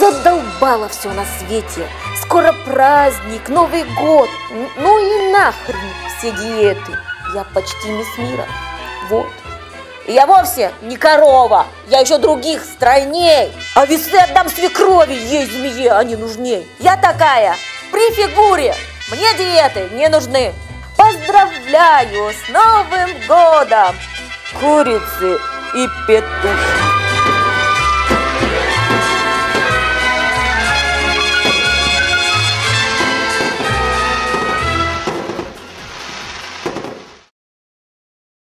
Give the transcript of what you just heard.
Задолбало все на свете. Скоро праздник, Новый год. Ну и нахрен все диеты. Я почти мисс мира. Вот. И я вовсе не корова. Я еще других стройней. А весы отдам свекрови, ей змее, они нужней. Я такая при фигуре. Мне диеты не нужны. Поздравляю с Новым годом, курицы и петухи.